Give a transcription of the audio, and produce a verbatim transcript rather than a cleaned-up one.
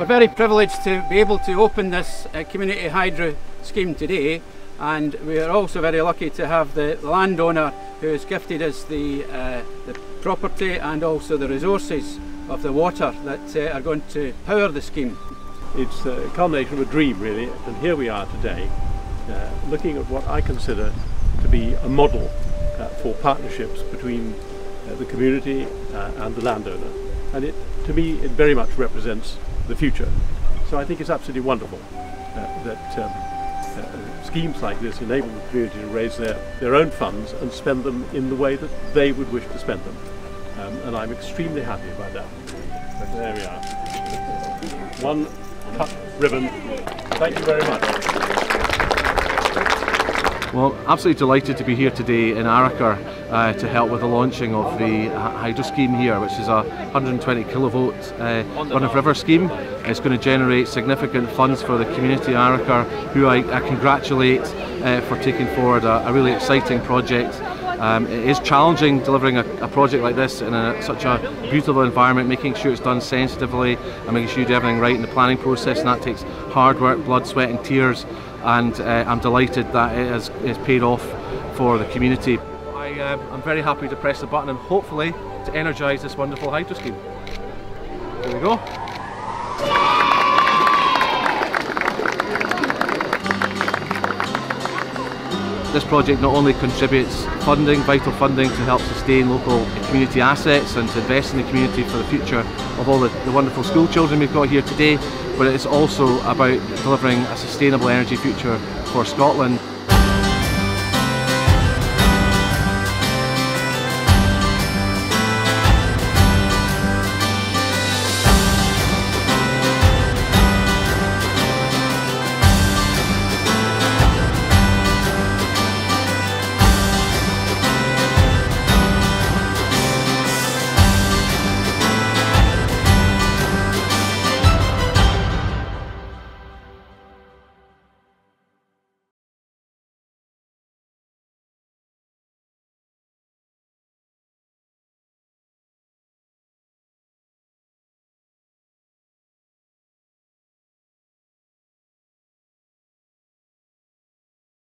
We're very privileged to be able to open this uh, community hydro scheme today, and we are also very lucky to have the landowner who has gifted us the, uh, the property and also the resources of the water that uh, are going to power the scheme. It's a culmination of a dream really, and here we are today uh, looking at what I consider to be a model uh, for partnerships between uh, the community uh, and the landowner, and it, to me it very much represents the future. So I think it's absolutely wonderful uh, that um, uh, schemes like this enable the community to raise their, their own funds and spend them in the way that they would wish to spend them. Um, and I'm extremely happy about that. But there we are. One cut ribbon. Thank you very much. Well, absolutely delighted to be here today in Arrochar uh, to help with the launching of the hydro scheme here, which is a one hundred and twenty kilovolt uh, run of river scheme. It's going to generate significant funds for the community Arrochar, who I, I congratulate uh, for taking forward a, a really exciting project. Um, it is challenging delivering a, a project like this in a, such a beautiful environment, making sure it's done sensitively and making sure you do everything right in the planning process, and that takes hard work, blood, sweat and tears, and uh, I'm delighted that it has, it has paid off for the community. I, uh, I'm very happy to press the button and hopefully to energise this wonderful hydro scheme. There we go. This project not only contributes funding, vital funding to help sustain local community assets and to invest in the community for the future of all the, the wonderful school children we've got here today, but it's also about delivering a sustainable energy future for Scotland.